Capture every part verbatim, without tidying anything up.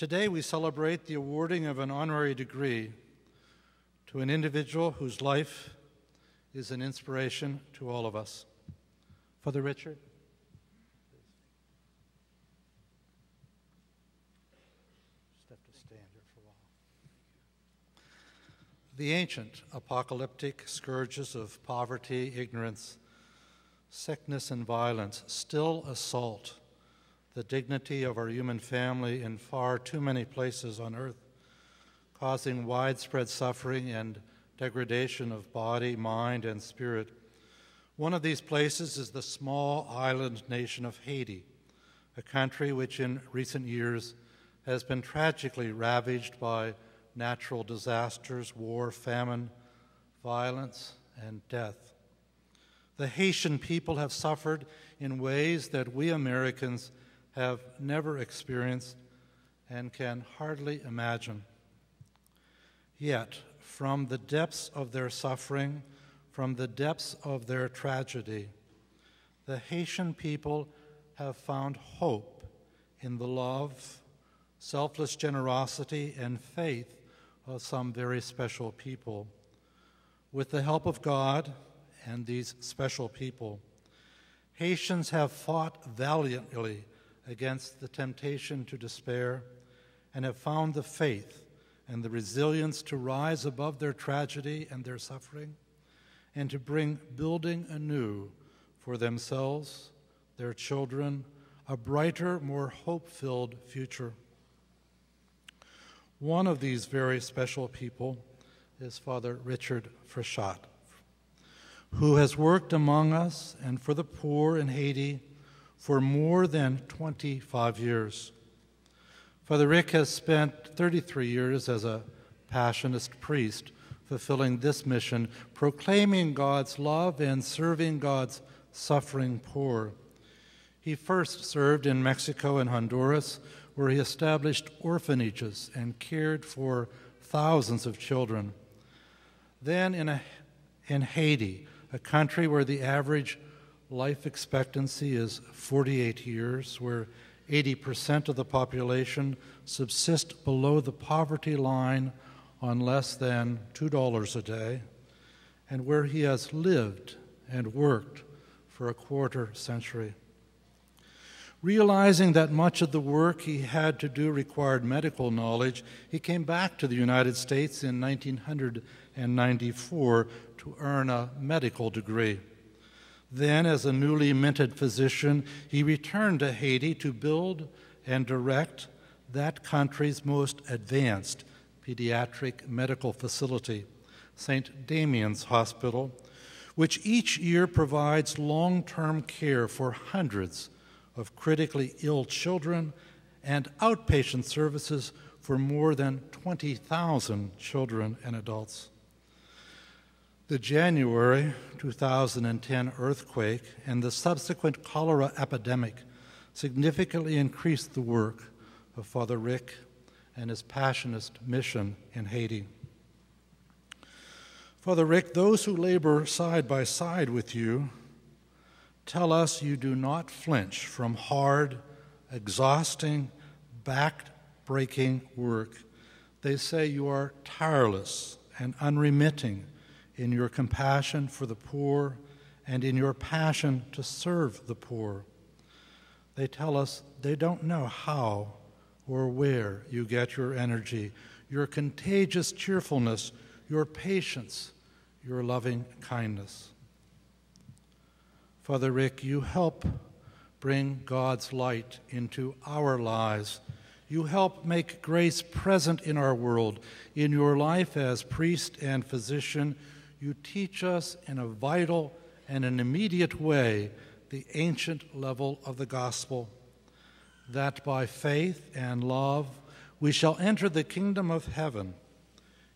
Today we celebrate the awarding of an honorary degree to an individual whose life is an inspiration to all of us. Father Richard. The ancient apocalyptic scourges of poverty, ignorance, sickness, and violence still assault the dignity of our human family in far too many places on earth, causing widespread suffering and degradation of body, mind, and spirit. One of these places is the small island nation of Haiti, a country which in recent years has been tragically ravaged by natural disasters, war, famine, violence, and death. The Haitian people have suffered in ways that we Americans have never experienced and can hardly imagine. Yet, from the depths of their suffering, from the depths of their tragedy, the Haitian people have found hope in the love, selfless generosity, and faith of some very special people. With the help of God and these special people, Haitians have fought valiantly against the temptation to despair and have found the faith and the resilience to rise above their tragedy and their suffering and to bring building anew for themselves, their children, a brighter, more hope-filled future. One of these very special people is Father Richard Frechette, who has worked among us and for the poor in Haiti for more than twenty-five years. Father Rick has spent thirty-three years as a Passionist priest, fulfilling this mission, proclaiming God's love and serving God's suffering poor. He first served in Mexico and Honduras, where he established orphanages and cared for thousands of children. Then in, a, in Haiti, a country where the average life expectancy is forty-eight years, where eighty percent of the population subsist below the poverty line on less than two dollars a day, and where he has lived and worked for a quarter century. Realizing that much of the work he had to do required medical knowledge, he came back to the United States in nineteen ninety-four to earn a medical degree. Then, as a newly minted physician, he returned to Haiti to build and direct that country's most advanced pediatric medical facility, Saint Damien's Hospital, which each year provides long-term care for hundreds of critically ill children and outpatient services for more than twenty thousand children and adults. The January two thousand ten earthquake and the subsequent cholera epidemic significantly increased the work of Father Rick and his Passionist mission in Haiti. Father Rick, those who labor side by side with you tell us you do not flinch from hard, exhausting, back-breaking work. They say you are tireless and unremitting in your compassion for the poor and in your passion to serve the poor. They tell us they don't know how or where you get your energy, your contagious cheerfulness, your patience, your loving kindness. Father Rick, you help bring God's light into our lives. You help make grace present in our world. In your life as priest and physician, you teach us in a vital and an immediate way the ancient level of the gospel, that by faith and love we shall enter the kingdom of heaven.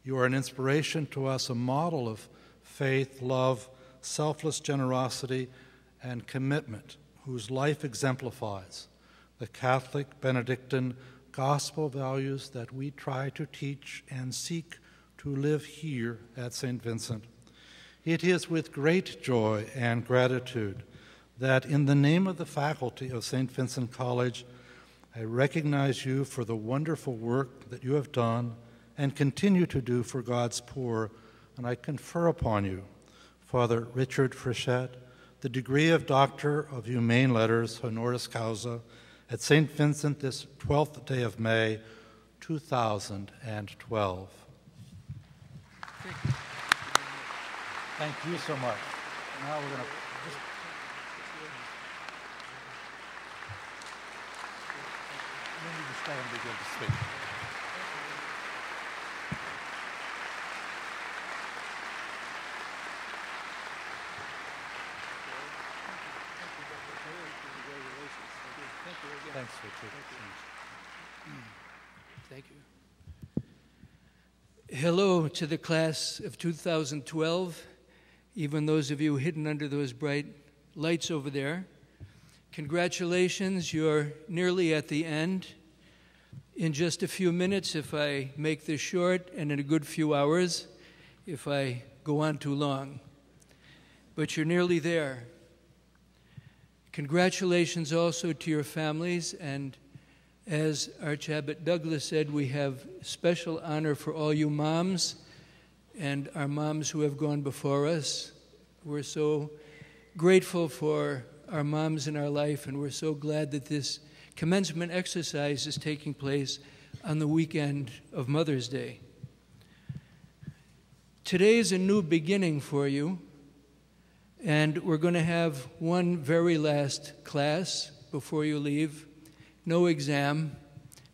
You are an inspiration to us, a model of faith, love, selfless generosity, and commitment, whose life exemplifies the Catholic Benedictine gospel values that we try to teach and seek to live here at Saint Vincent. It is with great joy and gratitude that in the name of the faculty of Saint Vincent College, I recognize you for the wonderful work that you have done and continue to do for God's poor, and I confer upon you, Father Richard Frechette, the degree of Doctor of Humane Letters, honoris causa, at Saint Vincent this twelfth day of May, two thousand twelve. Thank you, Thank you so much. Now we're going to... Stand and begin to speak. Thanks, Richard. Thank you. Hello to the class of two thousand twelve, even those of you hidden under those bright lights over there. Congratulations, you're nearly at the end. In just a few minutes, if I make this short, and in a good few hours, if I go on too long. But you're nearly there. Congratulations also to your families, and as Archabbot Douglas said, we have special honor for all you moms and our moms who have gone before us. We're so grateful for our moms in our life, and we're so glad that this commencement exercise is taking place on the weekend of Mother's Day. Today is a new beginning for you, and we're going to have one very last class before you leave. No exam,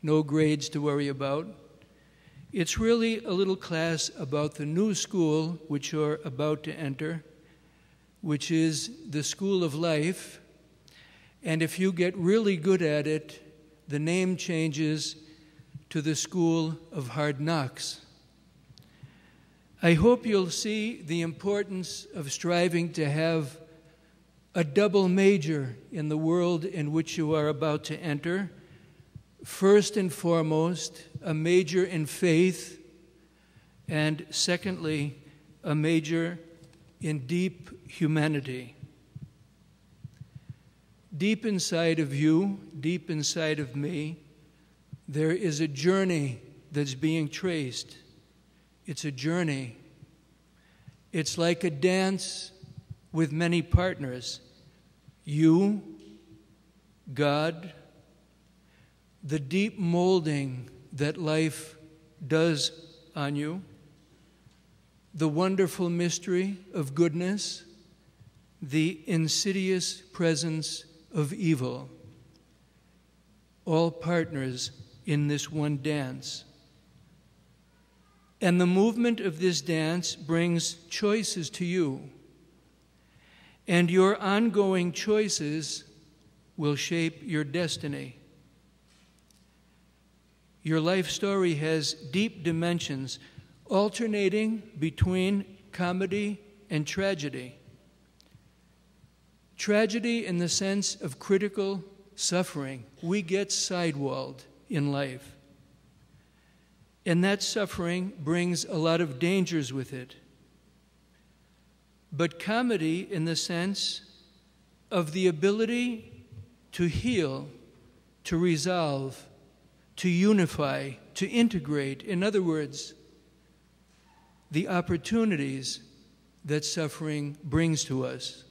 no grades to worry about. It's really a little class about the new school which you're about to enter, which is the school of life. And if you get really good at it, the name changes to the School of Hard Knocks. I hope you'll see the importance of striving to have a double major in the world in which you are about to enter. First and foremost, a major in faith, and secondly, a major in deep humanity. Deep inside of you, deep inside of me, there is a journey that's being traced. It's a journey. It's like a dance with many partners. You, God, the deep molding that life does on you, the wonderful mystery of goodness, the insidious presence of evil, all partners in this one dance. And the movement of this dance brings choices to you, and your ongoing choices will shape your destiny. Your life story has deep dimensions, alternating between comedy and tragedy. Tragedy in the sense of critical suffering. We get sidewalled in life. And that suffering brings a lot of dangers with it. But comedy in the sense of the ability to heal, to resolve, to unify, to integrate. In other words, the opportunities that suffering brings to us.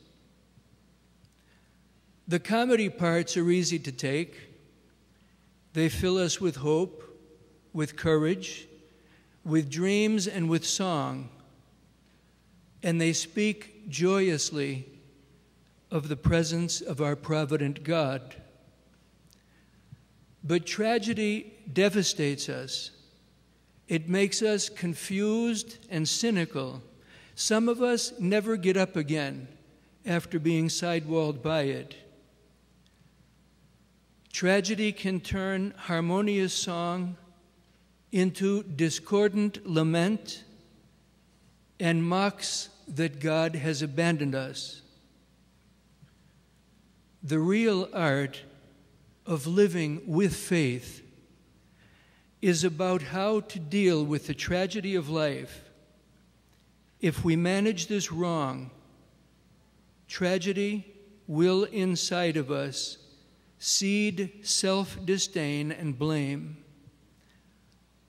The comedy parts are easy to take. They fill us with hope, with courage, with dreams, and with song. And they speak joyously of the presence of our provident God. But tragedy devastates us. It makes us confused and cynical. Some of us never get up again after being sidewalled by it. Tragedy can turn harmonious song into discordant lament and mocks that God has abandoned us. The real art of living with faith is about how to deal with the tragedy of life. If we manage this wrong, tragedy will inside of us seed self-disdain and blame.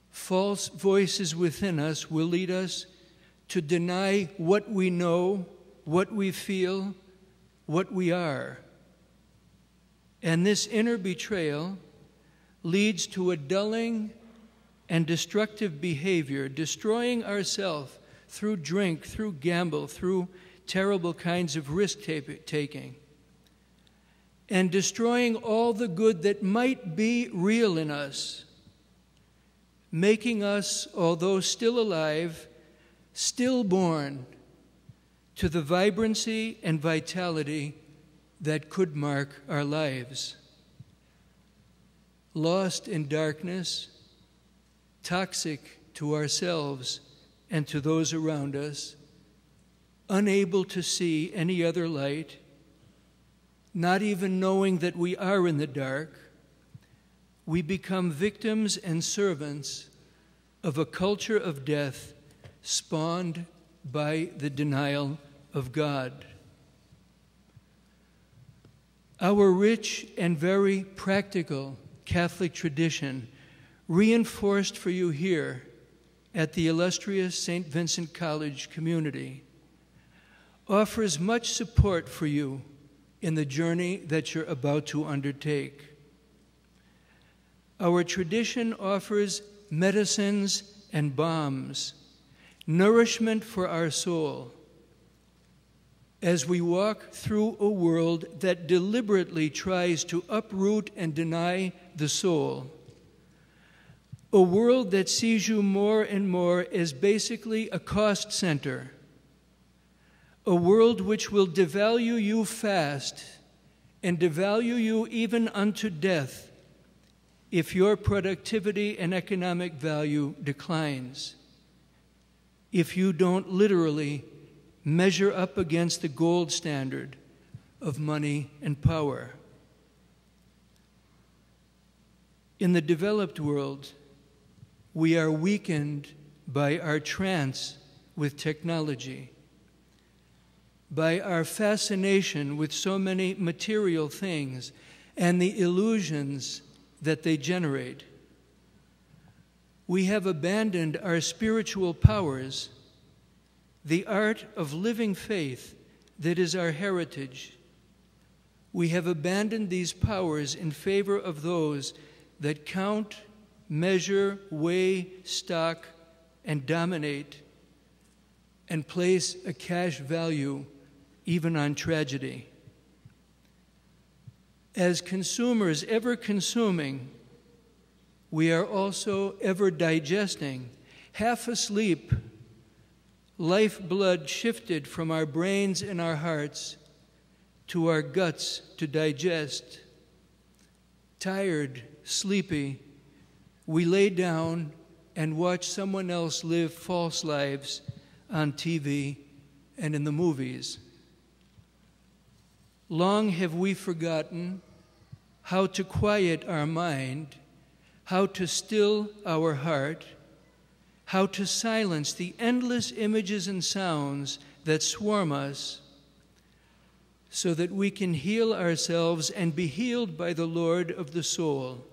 False voices within us will lead us to deny what we know, what we feel, what we are. And this inner betrayal leads to a dulling and destructive behavior, destroying ourselves through drink, through gamble, through terrible kinds of risk-taking, and destroying all the good that might be real in us, making us, although still alive, stillborn to the vibrancy and vitality that could mark our lives. Lost in darkness, toxic to ourselves and to those around us, unable to see any other light, not even knowing that we are in the dark, we become victims and servants of a culture of death spawned by the denial of God. Our rich and very practical Catholic tradition, reinforced for you here at the illustrious Saint Vincent College community, offers much support for you in the journey that you're about to undertake. Our tradition offers medicines and balms, nourishment for our soul, as we walk through a world that deliberately tries to uproot and deny the soul. A world that sees you more and more as basically a cost center. A world which will devalue you fast and devalue you even unto death if your productivity and economic value declines, if you don't literally measure up against the gold standard of money and power. In the developed world, we are weakened by our trance with technology, by our fascination with so many material things and the illusions that they generate. We have abandoned our spiritual powers, the art of living faith that is our heritage. We have abandoned these powers in favor of those that count, measure, weigh, stock, and dominate, and place a cash value even on tragedy. As consumers ever consuming, we are also ever digesting, half asleep, lifeblood shifted from our brains and our hearts to our guts to digest. Tired, sleepy, we lay down and watch someone else live false lives on T V and in the movies. Long have we forgotten how to quiet our mind, how to still our heart, how to silence the endless images and sounds that swarm us, so that we can heal ourselves and be healed by the Lord of the soul,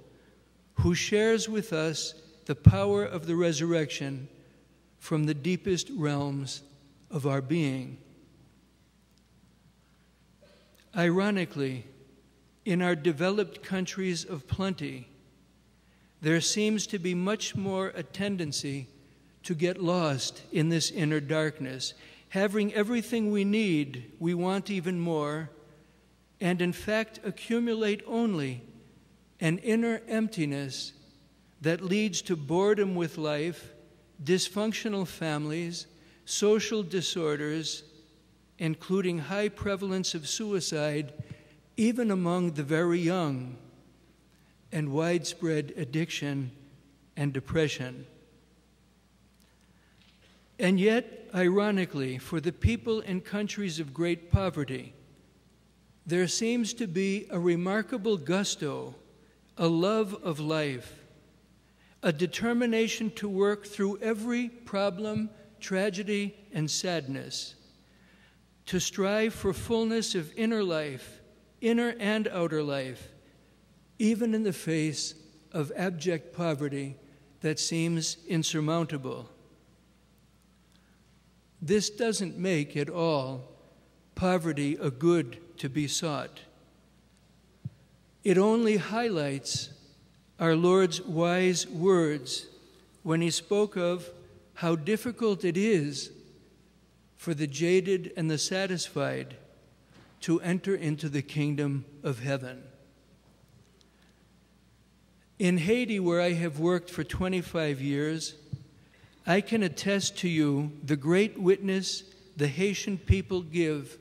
who shares with us the power of the resurrection from the deepest realms of our being. Ironically, in our developed countries of plenty, there seems to be much more a tendency to get lost in this inner darkness, having everything we need, we want even more, and in fact accumulate only an inner emptiness that leads to boredom with life, dysfunctional families, social disorders, including high prevalence of suicide, even among the very young, and widespread addiction and depression. And yet, ironically, for the people in countries of great poverty, there seems to be a remarkable gusto, a love of life, a determination to work through every problem, tragedy, and sadness, to strive for fullness of inner life, inner and outer life, even in the face of abject poverty that seems insurmountable. This doesn't make at all poverty a good to be sought. It only highlights our Lord's wise words when he spoke of how difficult it is for the jaded and the satisfied to enter into the kingdom of heaven. In Haiti, where I have worked for twenty-five years, I can attest to you the great witness the Haitian people give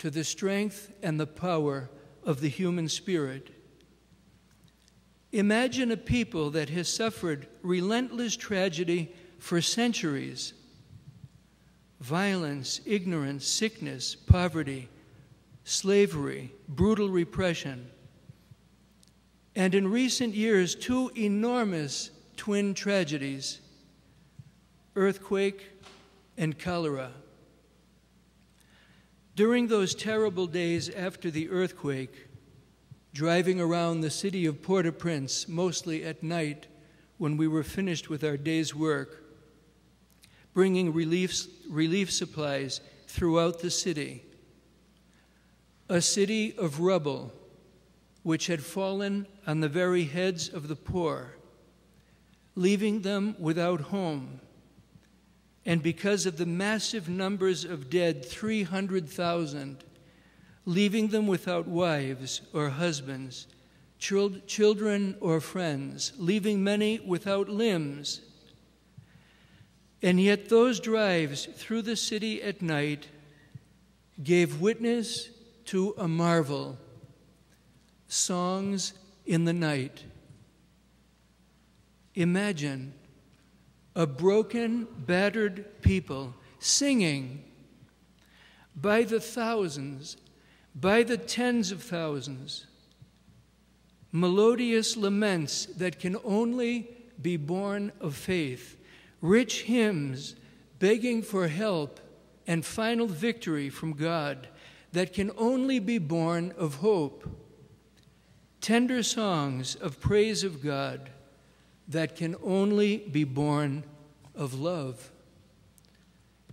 to the strength and the power of the human spirit. Imagine a people that has suffered relentless tragedy for centuries. Violence, ignorance, sickness, poverty, slavery, brutal repression. And in recent years, two enormous twin tragedies, earthquake and cholera. During those terrible days after the earthquake, driving around the city of Port-au-Prince, mostly at night when we were finished with our day's work, bringing relief, relief supplies throughout the city, a city of rubble which had fallen on the very heads of the poor, leaving them without home. And because of the massive numbers of dead, three hundred thousand, leaving them without wives or husbands, child, children or friends, leaving many without limbs. And yet those drives through the city at night gave witness to a marvel, songs in the night. Imagine a broken, battered people singing by the thousands, by the tens of thousands, melodious laments that can only be born of faith, rich hymns begging for help and final victory from God that can only be born of hope, tender songs of praise of God that can only be born of love.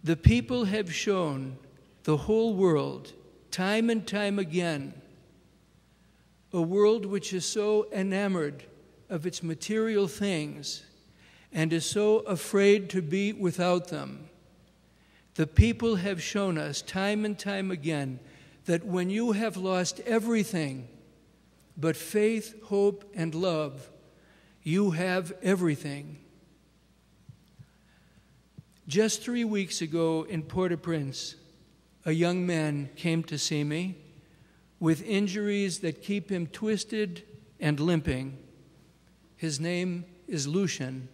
The people have shown the whole world time and time again, a world which is so enamored of its material things and is so afraid to be without them. The people have shown us time and time again that when you have lost everything but faith, hope, and love, you have everything. Just three weeks ago in Port-au-Prince, a young man came to see me with injuries that keep him twisted and limping. His name is Lucien.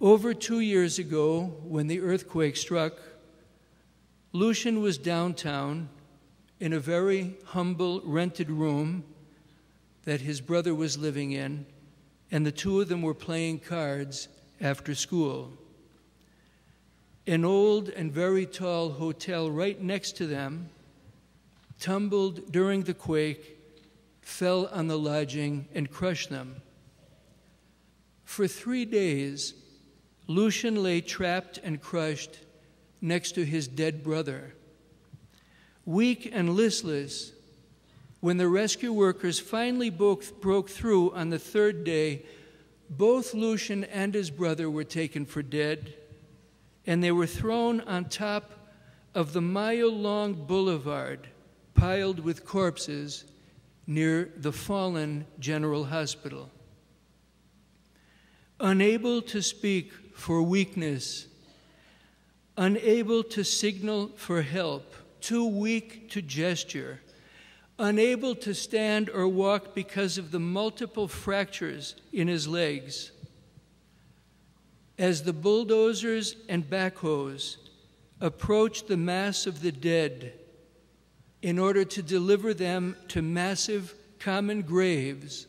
Over two years ago, when the earthquake struck, Lucien was downtown in a very humble rented room that his brother was living in, and the two of them were playing cards after school. An old and very tall hotel right next to them tumbled during the quake, fell on the lodging, and crushed them. For three days, Lucien lay trapped and crushed next to his dead brother. Weak and listless, when the rescue workers finally broke, broke through on the third day, both Lucien and his brother were taken for dead, and they were thrown on top of the mile-long boulevard piled with corpses near the fallen General Hospital. Unable to speak for weakness, unable to signal for help, too weak to gesture, unable to stand or walk because of the multiple fractures in his legs, as the bulldozers and backhoes approached the mass of the dead in order to deliver them to massive common graves,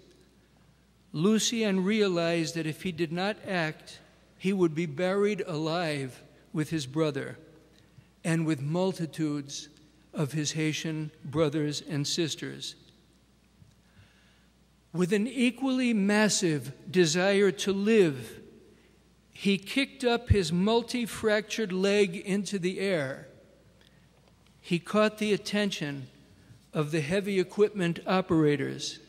Lucien realized that if he did not act, he would be buried alive with his brother and with multitudes of his Haitian brothers and sisters. With an equally massive desire to live, he kicked up his multi-fractured leg into the air. He caught the attention of the heavy equipment operators.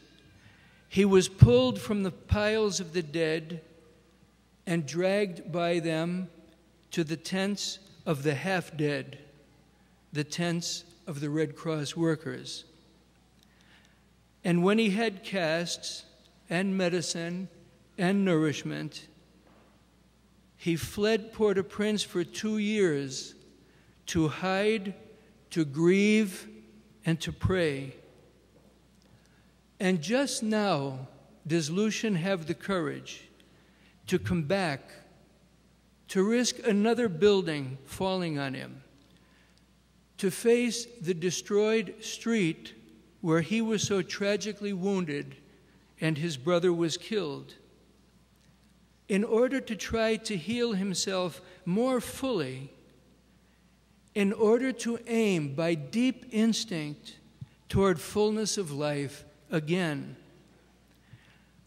He was pulled from the piles of the dead and dragged by them to the tents of the half-dead, the tents of the Red Cross workers. And when he had casts and medicine and nourishment, he fled Port-au-Prince for two years to hide, to grieve, and to pray. And just now does Lucien have the courage to come back, to risk another building falling on him, to face the destroyed street where he was so tragically wounded and his brother was killed, in order to try to heal himself more fully, in order to aim by deep instinct toward fullness of life again.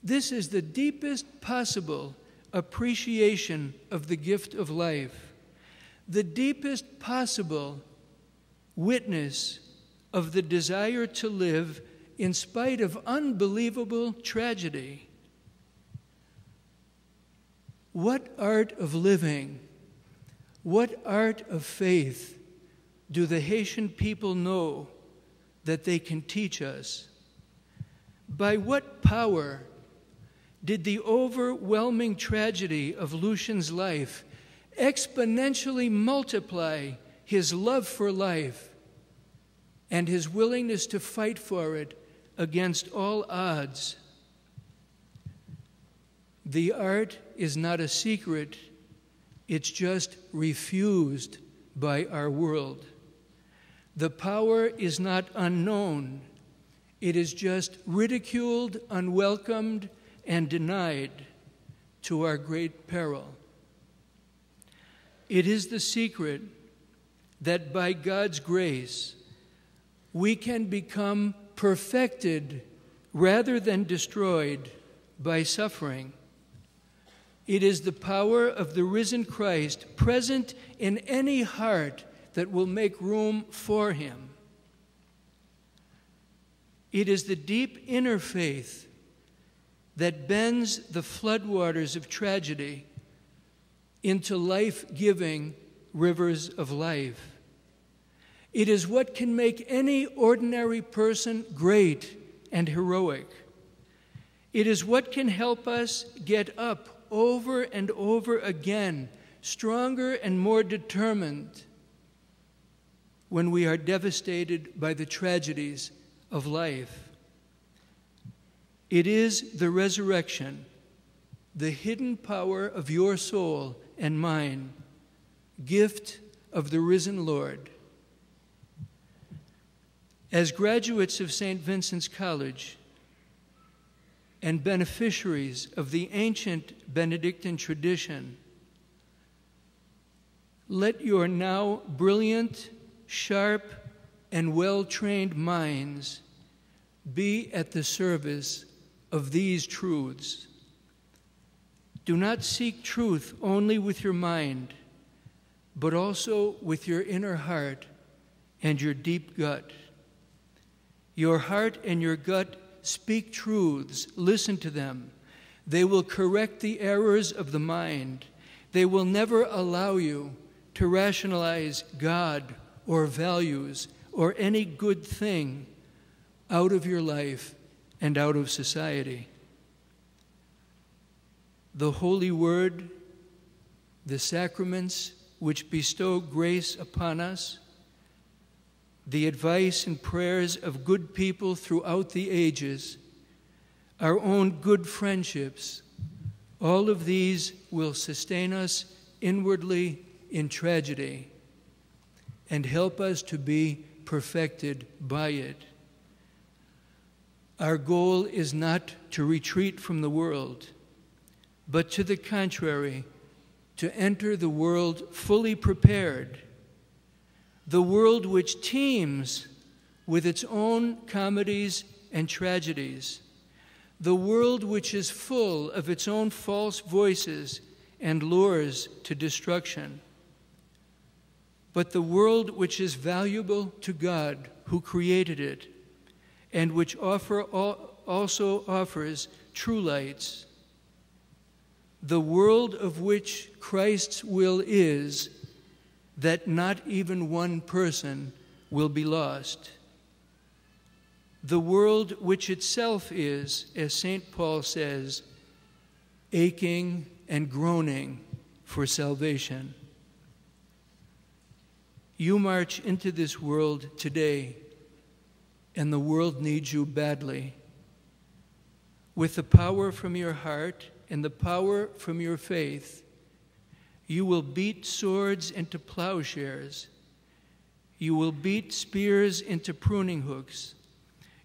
This is the deepest possible appreciation of the gift of life, the deepest possible witness of the desire to live in spite of unbelievable tragedy. What art of living, what art of faith do the Haitian people know that they can teach us? By what power did the overwhelming tragedy of Lucien's life exponentially multiply his love for life and his willingness to fight for it against all odds? The art is not a secret, it's just refused by our world. The power is not unknown, it is just ridiculed, unwelcomed, and denied, to our great peril. It is the secret that by God's grace, we can become perfected rather than destroyed by suffering. It is the power of the risen Christ present in any heart that will make room for him. It is the deep inner faith that bends the floodwaters of tragedy into life-giving rivers of life. It is what can make any ordinary person great and heroic. It is what can help us get up over and over again, stronger and more determined, when we are devastated by the tragedies of life. It is the resurrection, the hidden power of your soul and mine, gift of the risen Lord. As graduates of Saint Vincent's College and beneficiaries of the ancient Benedictine tradition, let your now brilliant, sharp, and well-trained minds be at the service of these truths. Do not seek truth only with your mind, but also with your inner heart and your deep gut. Your heart and your gut speak truths. Listen to them. They will correct the errors of the mind. They will never allow you to rationalize God or values or any good thing out of your life and out of society. The Holy Word, the sacraments which bestow grace upon us, the advice and prayers of good people throughout the ages, our own good friendships, all of these will sustain us inwardly in tragedy and help us to be perfected by it. Our goal is not to retreat from the world, but to the contrary, to enter the world fully prepared, the world which teems with its own comedies and tragedies, the world which is full of its own false voices and lures to destruction. But the world which is valuable to God, who created it, and which offer also offers true lights, the world of which Christ's will is that not even one person will be lost. The world which itself is, as Saint Paul says, aching and groaning for salvation. You march into this world today, and the world needs you badly. With the power from your heart and the power from your faith, you will beat swords into plowshares. You will beat spears into pruning hooks.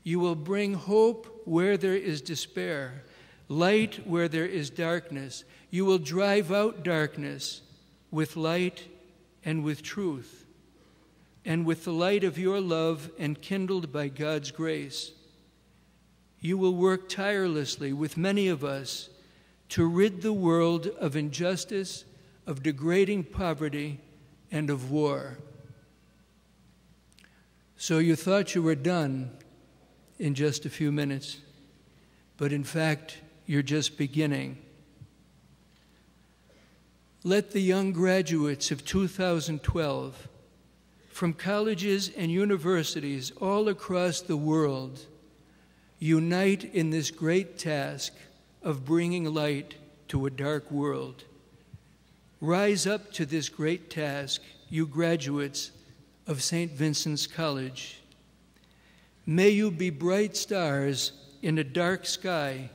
You will bring hope where there is despair, light where there is darkness. You will drive out darkness with light and with truth, and with the light of your love enkindled by God's grace. You will work tirelessly with many of us to rid the world of injustice, of degrading poverty, and of war. So you thought you were done in just a few minutes, but in fact, you're just beginning. Let the young graduates of two thousand twelve from colleges and universities all across the world unite in this great task of bringing light to a dark world. Rise up to this great task, you graduates of Saint Vincent's College. May you be bright stars in a dark sky,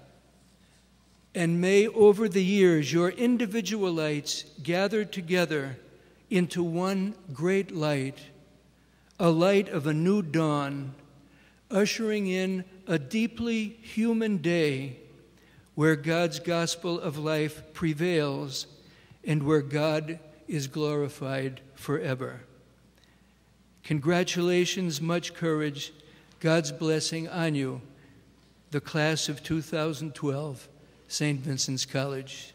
and may over the years your individual lights gather together into one great light, a light of a new dawn, ushering in a deeply human day where God's gospel of life prevails and where God is glorified forever. Congratulations, much courage, God's blessing on you, the class of two thousand twelve, Saint Vincent's College.